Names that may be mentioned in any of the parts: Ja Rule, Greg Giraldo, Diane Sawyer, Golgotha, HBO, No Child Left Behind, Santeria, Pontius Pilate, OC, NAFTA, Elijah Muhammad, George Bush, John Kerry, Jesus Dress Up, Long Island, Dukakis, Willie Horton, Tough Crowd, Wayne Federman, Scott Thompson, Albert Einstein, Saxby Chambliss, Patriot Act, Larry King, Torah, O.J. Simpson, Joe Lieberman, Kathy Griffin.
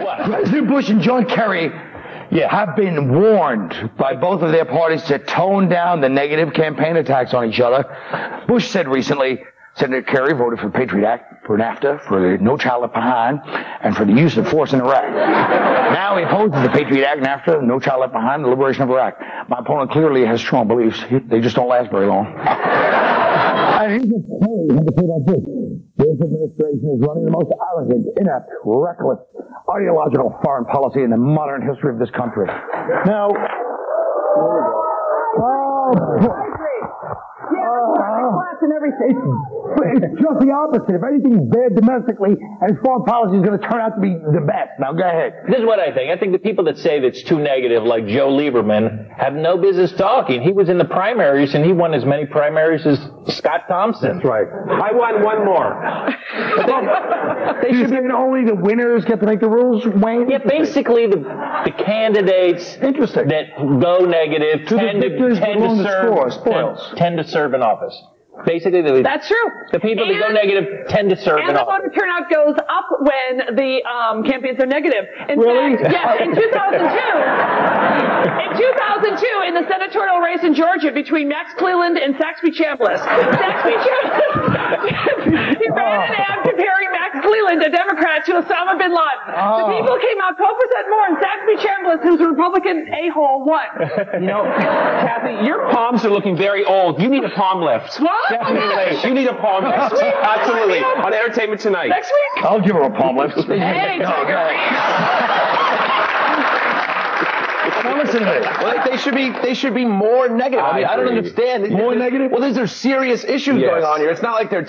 What? President Bush and John Kerry have been warned by both of their parties to tone down the negative campaign attacks on each other. Bush said recently, Senator Kerry voted for the Patriot Act, for NAFTA, for the No Child Left Behind, and for the use of force in Iraq. Now he opposes the Patriot Act, NAFTA, No Child Left Behind, the liberation of Iraq. My opponent clearly has strong beliefs. They just don't last very long. And he's going to say that too. This administration is running the most arrogant, inept, reckless, ideological foreign policy in the modern history of this country. Now, and everything. It's just the opposite. If anything's bad domestically, and foreign policy is going to turn out to be the best. Now, go ahead. This is what I think. I think the people that say that's too negative, like Joe Lieberman, have no business talking. He was in the primaries, and he won as many primaries as Scott Thompson. That's right. I won one more. They should be only the winners get to make the rules, Wayne? Yeah, basically the candidates that go negative tend to serve in office. Basically, that's true. The people that go negative tend to serve in office. And the voter turnout goes up when the campaigns are negative. In fact, yes, in 2002, in the senatorial race in Georgia between Max Cleland and Saxby Chambliss, he ran an ad comparing Max Cleland, a Democrat, to Osama Bin Laden. The people came out 12% more, and Saxby Chambliss, who's a Republican a-hole, won. You know, Kathy, your palms are looking very old. You need a palm lift. What? Definitely. You need a palm lift. Absolutely. On Entertainment Tonight. Next week? I'll give her a palm lift. Hey, now listen to me. Well, they should be more negative. I mean, I don't understand. More negative? Well, there's serious issues going on here. It's not like they're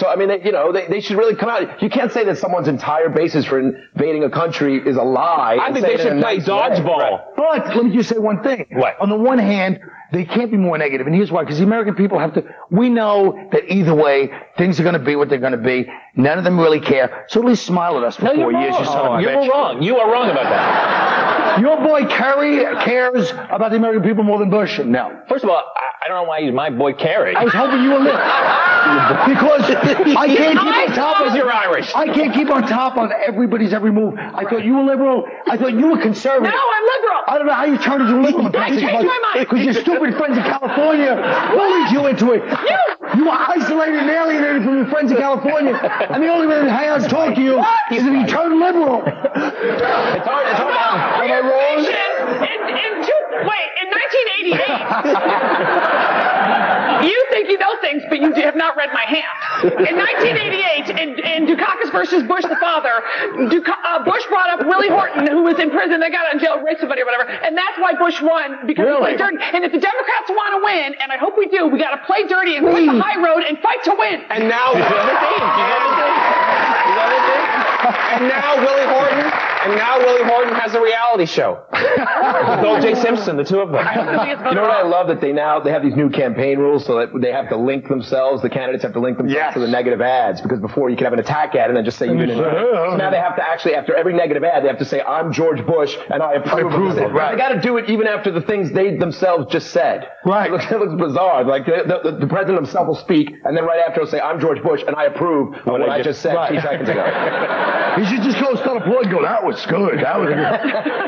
they should really come out. You can't say that someone's entire basis for invading a country is a lie. I think they should play dodgeball. But let me just say one thing. What? On the one hand, they can't be more negative, and here's why, because the American people have to, we know that either way, things are going to be what they're going to be. None of them really care, so at least smile at us for 4 years, you son of a bitch. You're wrong. You are wrong about that. Your boy Kerry cares about the American people more than Bush. No. First of all, I don't know why he's my boy Kerry. I was hoping you were lit. Because I can't keep on top of your Irish. I can't keep on top of everybody's every move. I thought you were liberal. I thought you were conservative. No, I'm liberal. I don't know how you turned into liberal. I changed my mind. Because you're stupid. Friends in California bullied you into it. You were isolated and alienated from your friends in California, and the only way to hang out and talk to you is if you turn liberal. It's hard. Am I wrong? In 1988, you think you know things, but you have not read my hand. In 1988, in Dukakis versus Bush the father, Bush brought up Willie Horton, who was in prison. They got out of jail, raped somebody or whatever, and that's why Bush won, because he played dirty. And if the Democrats want to win, and I hope we do, we got to play dirty and take the high road and fight to win. And now, Willie Horton has a reality show with O.J. Simpson, the two of them. You know what I love? That they have these new campaign rules so that they have to link themselves, the candidates have to link themselves to the negative ads, because before you could have an attack ad and then just say you didn't. So now they have to actually, after every negative ad, they have to say, I'm George Bush and I approve of it. Right. They got to do it even after the things they themselves just said. Right. It looks bizarre. Like the president himself will speak and then right after he'll say, I'm George Bush and I approve of what I just said 2 seconds ago. He should just go start a plug and go, that was good. That was good.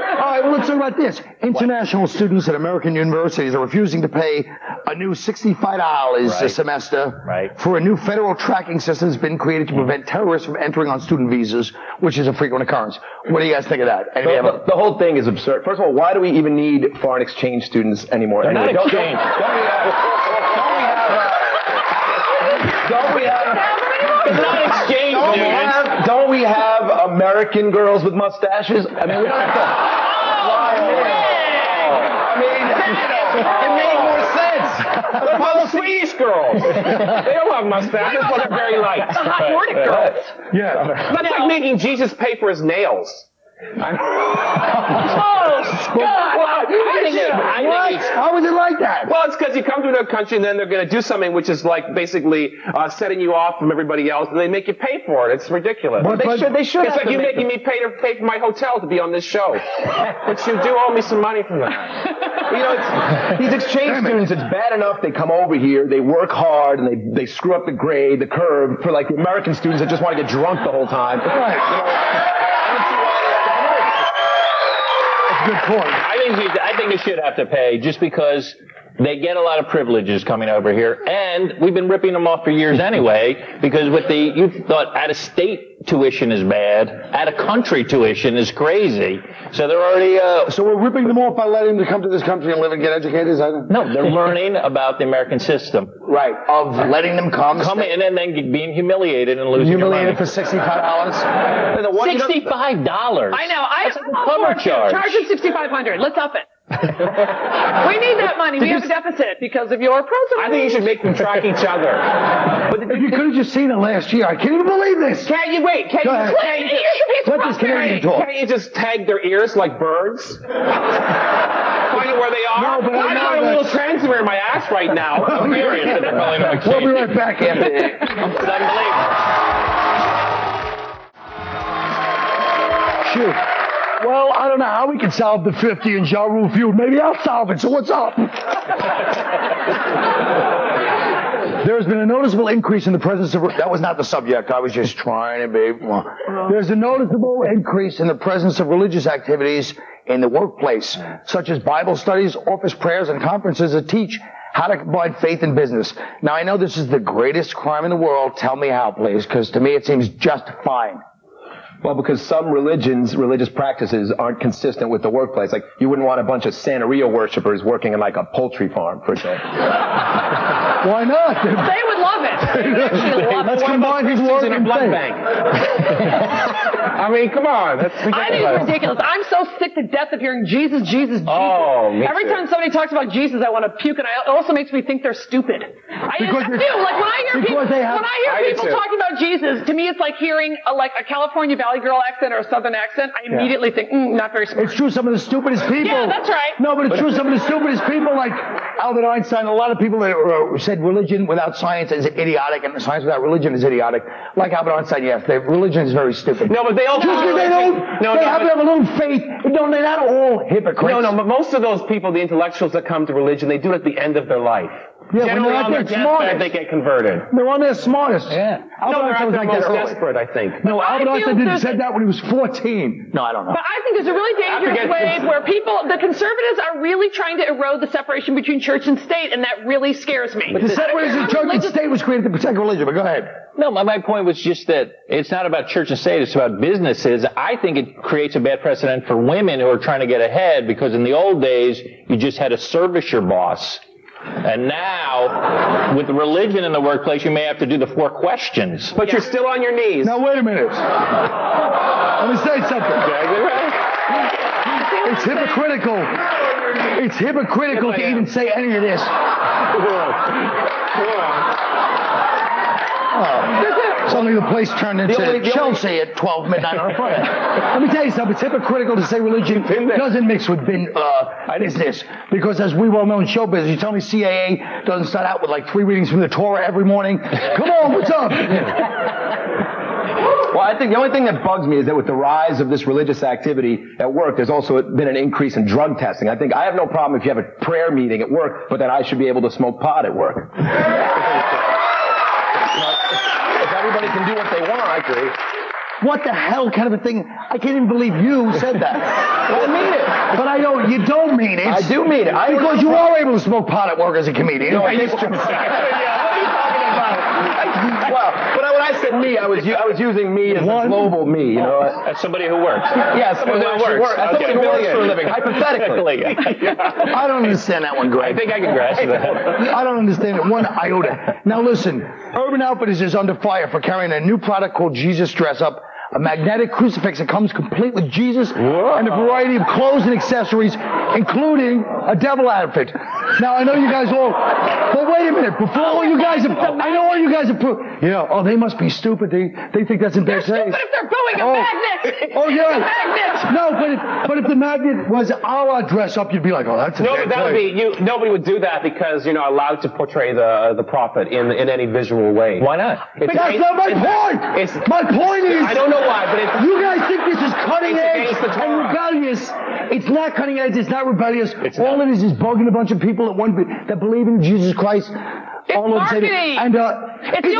All right, well, let's talk about this. International students at American universities are refusing to pay a new $65 a semester for a new federal tracking system that's been created to prevent terrorists from entering on student visas, which is a frequent occurrence. What do you guys think of that? The whole thing is absurd. First of all, why do we even need foreign exchange students anymore? Anyway, don't we have American girls with mustaches? I mean, we don't have to lie. I mean, it made more sense. Look how the Swedish girls. They don't have mustaches, but they're very light. The hot Nordic girls. Yeah. That's like making Jesus pay for his nails. How was it like that? Well, it's because you come to another country and then they're going to do something which is like basically setting you off from everybody else, and they make you pay for it. It's ridiculous. But they should. It's like you making me pay for my hotel to be on this show, but you do owe me some money for that. You know, these exchange students, it's bad enough they come over here, they work hard, and they screw up the grade, the curve for like the American students that just want to get drunk the whole time. Right. You know, good point. I think they should have to pay just because they get a lot of privileges coming over here, and we've been ripping them off for years anyway, because with the, you thought out-of-state tuition is bad, out-of-country tuition is crazy, so they're already... So we're ripping them off by letting them come to this country and live and get educated? No, they're learning about the American system. Right, of letting them come in and then being humiliated and losing humiliated your money. $65? $65? I know, that's like a cover charge. Charge of $6,500, let's up it. We need that money. We have a deficit because of your president. I think you should make them track each other. But if you could have just seen it last year. I can't even believe this. Can't you wait? Can't you just tag their ears like birds? Find out where they are? No, but I got a little transfer in my ass right now. I'm curious. We'll be right back after this. It's unbelievable. Shoot. Well, I don't know how we can solve the 50 and Ja Rule feud. Maybe I'll solve it, so what's up? There has been a noticeable increase in the presence of... That was not the subject. I was just trying to be... There's a noticeable increase in the presence of religious activities in the workplace, such as Bible studies, office prayers, and conferences that teach how to combine faith and business. Now, I know this is the greatest crime in the world. Tell me how, please, because to me it seems just fine. Well, because some religions, religious practices aren't consistent with the workplace. Like, you wouldn't want a bunch of Santeria worshipers working in, like, a poultry farm, per se. Why not? They would love it. They would actually love it. Let's combine his work in a blood bank. I mean, come on. That's ridiculous. I think it's ridiculous. I'm so sick to death of hearing Jesus, Jesus, Jesus. Oh, every time somebody talks about Jesus, I want to puke, and it also makes me think they're stupid. I do. Like, when I hear people talking about Jesus, to me, it's like hearing, a California Valley Girl accent or a Southern accent, I immediately think, not very smart. It's true, some of the stupidest people. Yeah, that's right. No, but it's true, some of the stupidest people, like Albert Einstein, a lot of people that said religion without science is idiotic, and science without religion is idiotic. Like Albert Einstein, yes, religion is very stupid. No, but they all... They have a little faith. No, they're not all hypocrites. No, but most of those people, the intellectuals that come to religion, they do it at the end of their life. Yeah, generally on their deathbed, they get converted. They're on their smartest. Yeah. Albert Einstein was like that most desperate, I think. No, Albert Einstein said that when he was 14. No, I don't know. But I think there's a really dangerous way where people, the conservatives, are really trying to erode the separation between church and state, and that really scares me. But the separation between church and state was created to protect religion, but go ahead. No, my point was just that it's not about church and state, it's about businesses. I think it creates a bad precedent for women who are trying to get ahead, because in the old days, you just had to service your boss. And now, with religion in the workplace, you may have to do the 4 questions. But you're still on your knees. Now, wait a minute. Let me say something. It's hypocritical. It's hypocritical to even say any of this. Oh. Suddenly the place turned into Chelsea at 12 midnight on a Friday. Let me tell you something. It's hypocritical to say religion doesn't mix with business. Because as we well know in show business, you tell me CAA doesn't start out with like 3 readings from the Torah every morning. Come on, what's up? Well, I think the only thing that bugs me is that with the rise of this religious activity at work, there's also been an increase in drug testing. I think I have no problem if you have a prayer meeting at work, but that I should be able to smoke pot at work. Everybody can do what they want, I agree. What the hell kind of a thing? I can't even believe you said that. I mean it. But I don't, you don't mean it. I do mean it. Because you are able to smoke pot at work as a comedian. No, I used to. When I said me, I was using me as a global me, you know. As somebody who works. Yeah, somebody who works for a living, hypothetically. I don't understand that one, Greg. I think I can grasp that. I don't understand it one iota. Now listen, Urban Outfitters is under fire for carrying a new product called Jesus Dress Up, a magnetic crucifix that comes complete with Jesus and a variety of clothes and accessories, including a devil outfit. Now, I know you guys all... But wait a minute. Before all you guys... I know all you guys approve... Yeah, oh, they must be stupid. They think that's in their place. They're stupid if they're booing a magnet. Oh, yeah. It's a magnet. No, but if the magnet was our dress up, you'd be like, oh, that's a bad place. Nobody would do that because you're not allowed to portray the prophet in any visual way. Why not? That's not my point. My point is... I don't know why, but it's... You guys think this is cutting edge and rebellious. It's not cutting edge. It's not rebellious. All it is bugging a bunch of people that believe in Jesus Christ. It's marketing. And, it's the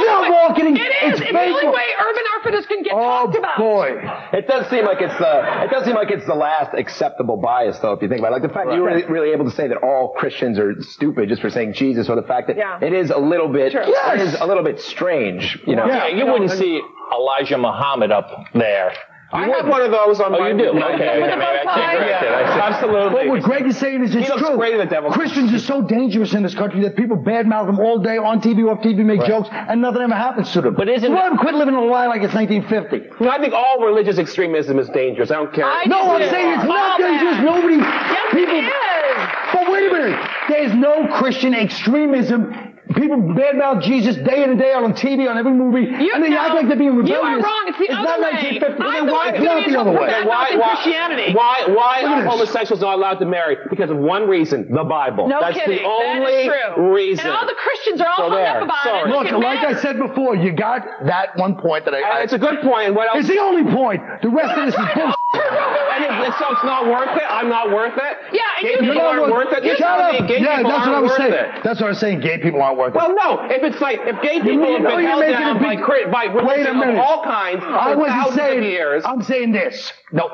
only way Urban Outfitters can get talked about. Oh boy! It does seem like it's the. It does seem like it's the last acceptable bias, though, if you think about it. Like the fact that you were really able to say that all Christians are stupid just for saying Jesus, or the fact that it is a little bit. Sure. Yes. It is a little bit strange, you know. Yeah, you wouldn't see Elijah Muhammad up there. I have one of those on my... Oh, you do? Okay. Maybe I can't correct it. Absolutely. But what Greg is saying is it's true. He looks great at the devil. Christians are so dangerous in this country that people badmouth them all day on TV, off TV, make jokes, and nothing ever happens to them. But isn't it... Quit living a lie like it's 1950. No, I think all religious extremism is dangerous. I don't care. No, I'm saying it's not dangerous. Nobody... Yes, it is. But wait a minute. There's no Christian extremism... People badmouth Jesus day in and day out on TV, on every movie, and they act like they're being rebellious. You are wrong. It's the other way. It's not the other way. Why are homosexuals not allowed to marry? Because of one reason, the Bible. No That's kidding. The only that is true. Reason. And all the Christians are all hung up about it. Look, like I said before, you got that one point that I... It's a good point. What else? It's the only point. The rest of this is bullshit. And so it's not worth it? I'm not worth it? Yeah, and you aren't worth it? Shut up. Yeah, that's what I was saying. That's what I was saying. Gay people aren't worth it. Well, no. If it's like, if gay people have been held down by religion of all kinds for thousands of years. I'm saying this. No.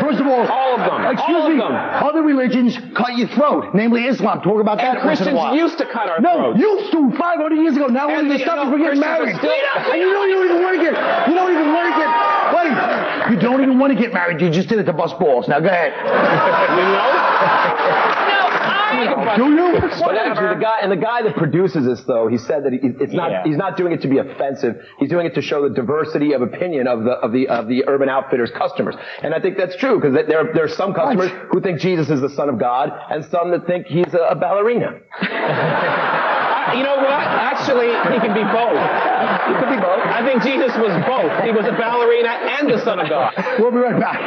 First of all. All of them. Excuse me. Other religions cut your throat. Namely Islam. Talk about that. And Christians used to cut our throats. No, used to 500 years ago. Now we're stopping from getting married. And you don't even want to get. You don't even want to get. Wait. You don't even want to get married. You just did it to bust balls. Now go ahead. Do you? Whatever. And the guy that produces this, though, he said that it's not. Yeah. He's not doing it to be offensive. He's doing it to show the diversity of opinion of the Urban Outfitters customers. And I think that's true, because there are some customers who think Jesus is the Son of God, and some that think he's a ballerina. You know what? Actually, he can be both. He could be both. I think Jesus was both. He was a ballerina and the Son of God. We'll be right back.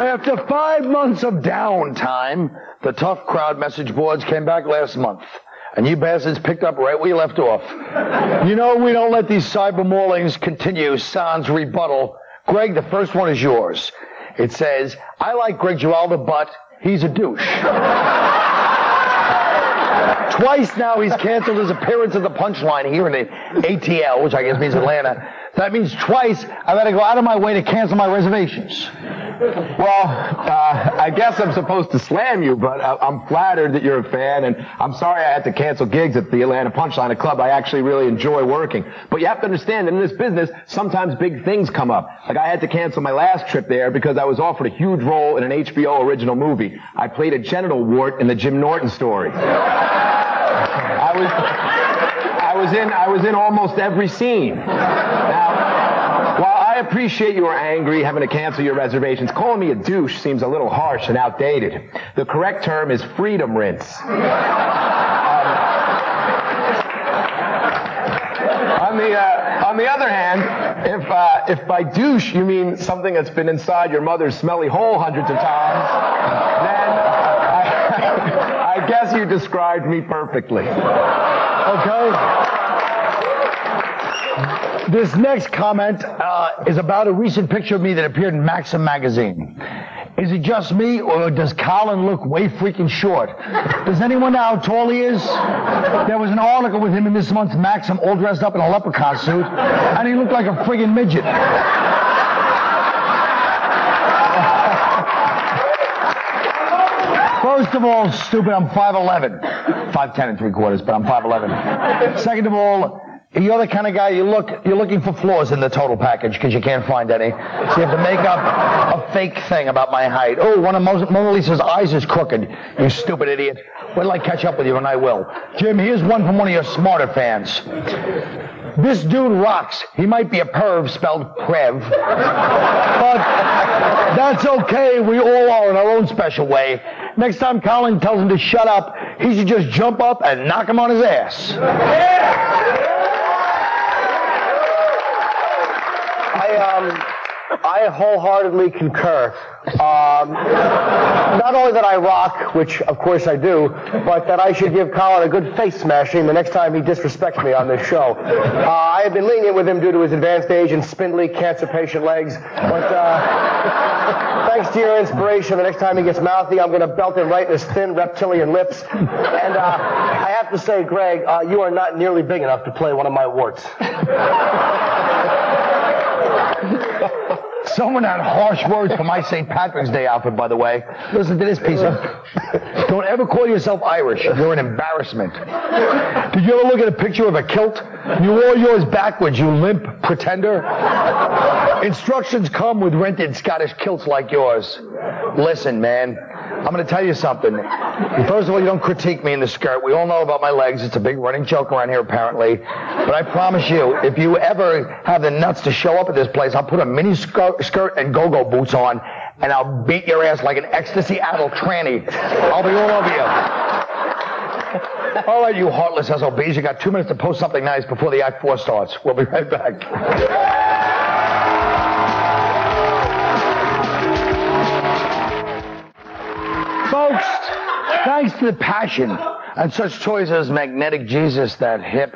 After 5 months of downtime, the Tough Crowd message boards came back last month, and you bastards picked up right where you left off. You know, we don't let these cyber maulings continue. Sans rebuttal. Greg, the first one is yours. It says, I like Greg Giraldo, but he's a douche. Twice now he's canceled his appearance at the Punchline here in the ATL, which I guess means Atlanta. That means twice I've had to go out of my way to cancel my reservations. Well, I guess I'm supposed to slam you, but I'm flattered that you're a fan, and I'm sorry I had to cancel gigs at the Atlanta Punchline, a club I actually really enjoy working. But you have to understand that in this business, sometimes big things come up. Like, I had to cancel my last trip there because I was offered a huge role in an HBO original movie. I played a genital wart in the Jim Norton story. I was in almost every scene. I appreciate you are angry, having to cancel your reservations. Calling me a douche seems a little harsh and outdated. The correct term is freedom rinse. On the other hand, if by douche you mean something that's been inside your mother's smelly hole hundreds of times, then I guess you described me perfectly. Okay. This next comment is about a recent picture of me that appeared in Maxim magazine. Is it just me, or does Colin look way freaking short? Does anyone know how tall he is? There was an article with him in this month's Maxim, all dressed up in a leprechaun suit, and he looked like a friggin' midget. First of all, stupid, I'm 5'11". 5'10 3/4", but I'm 5'11". Second of all, you're the kind of guy you're looking for flaws in the total package because you can't find any. So you have to make up a fake thing about my height. Oh, one of Mona Lisa's eyes is crooked, you stupid idiot. Well, I catch up with you, and I will. Jim, here's one from one of your smarter fans. This dude rocks. He might be a perv, spelled prev. But that's okay. We all are in our own special way. Next time Colin tells him to shut up, he should just jump up and knock him on his ass. Yeah! I I wholeheartedly concur. Not only that I rock, which of course I do, but that I should give Colin a good face smashing the next time he disrespects me on this show. I have been lenient with him due to his advanced age and spindly cancer patient legs, but thanks to your inspiration, the next time he gets mouthy, I'm going to belt him right in his thin reptilian lips. And I have to say, Greg, you are not nearly big enough to play one of my warts. Someone had harsh words for my St. Patrick's Day outfit, by the way. Listen to this piece of... Don't ever call yourself Irish. You're an embarrassment. Did you ever look at a picture of a kilt? You wore yours backwards, you limp pretender. Instructions come with rented Scottish kilts like yours. Listen, man, I'm going to tell you something. First of all, you don't critique me in the skirt. We all know about my legs. It's a big running joke around here, apparently. But I promise you, if you ever have the nuts to show up at this place, I'll put a mini skirt and go-go boots on, and I'll beat your ass like an ecstasy adult tranny. I'll be all over you. All right, you heartless SOBs, you got 2 minutes to post something nice before the Act 4 starts. We'll be right back. Folks, thanks to the passion and such toys as Magnetic Jesus, that hip,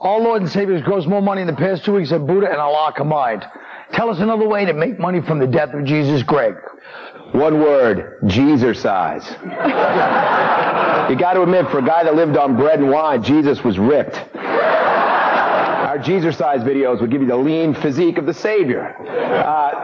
our Lord and Savior has grossed more money in the past 2 weeks than Buddha and Allah combined. Tell us another way to make money from the death of Jesus, Greg. One word, Jesus-size. You got to admit, for a guy that lived on bread and wine, Jesus was ripped. Our Jesus-size videos would give you the lean physique of the Savior.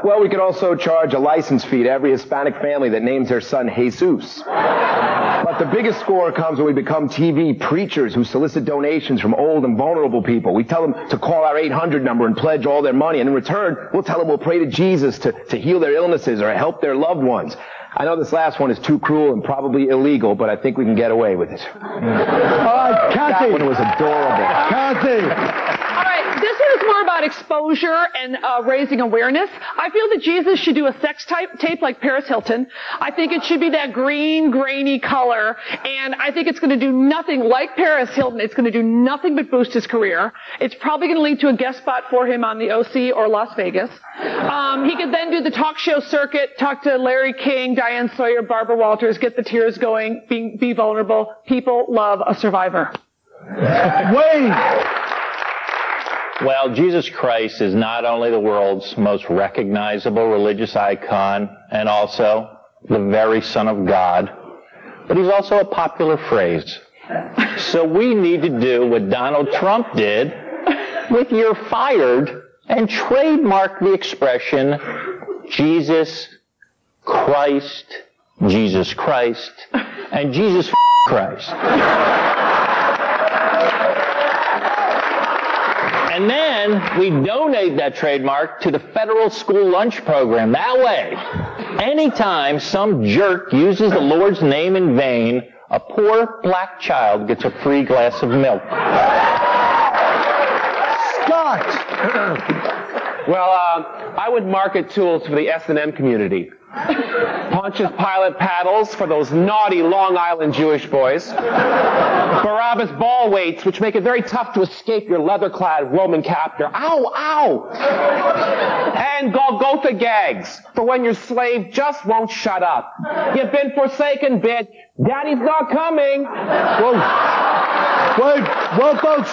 Well, we could also charge a license fee to every Hispanic family that names their son Jesus. But the biggest score comes when we become TV preachers who solicit donations from old and vulnerable people. We tell them to call our 800 number and pledge all their money, and in return, we'll tell them we'll pray to Jesus to heal their illnesses or help their loved ones. I know this last one is too cruel and probably illegal, but I think we can get away with it. Kathy! That one was adorable. Kathy! All right, this one is more about exposure and raising awareness. I feel that Jesus should do a sex tape like Paris Hilton. I think it should be that green, grainy color, and I think it's going to do nothing like Paris Hilton. It's going to do nothing but boost his career. It's probably going to lead to a guest spot for him on the OC or Las Vegas. He could then do the talk show circuit, talk to Larry King, Diane Sawyer, Barbara Walters, get the tears going, be vulnerable. People love a survivor. Wayne! Well, Jesus Christ is not only the world's most recognizable religious icon and also the very Son of God, but he's also a popular phrase. So we need to do what Donald Trump did with "you're fired" and trademark the expression Jesus Christ, Jesus Christ, and Jesus Christ. And then we donate that trademark to the federal school lunch program. That way, anytime some jerk uses the Lord's name in vain, a poor black child gets a free glass of milk. Scott! Well, I would market tools for the S&M community. Pontius Pilate paddles for those naughty Long Island Jewish boys. Barabbas ball weights, which make it very tough to escape your leather-clad Roman captor. Ow, ow! And Golgotha gags for when your slave just won't shut up. You've been forsaken, bitch. Daddy's not coming. Whoa. Whoa, folks.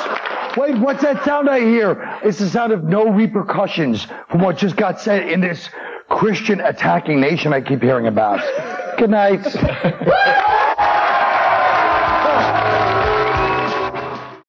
Wait, what's that sound I hear? It's the sound of no repercussions from what just got said in this Christian attacking nation I keep hearing about. Good night.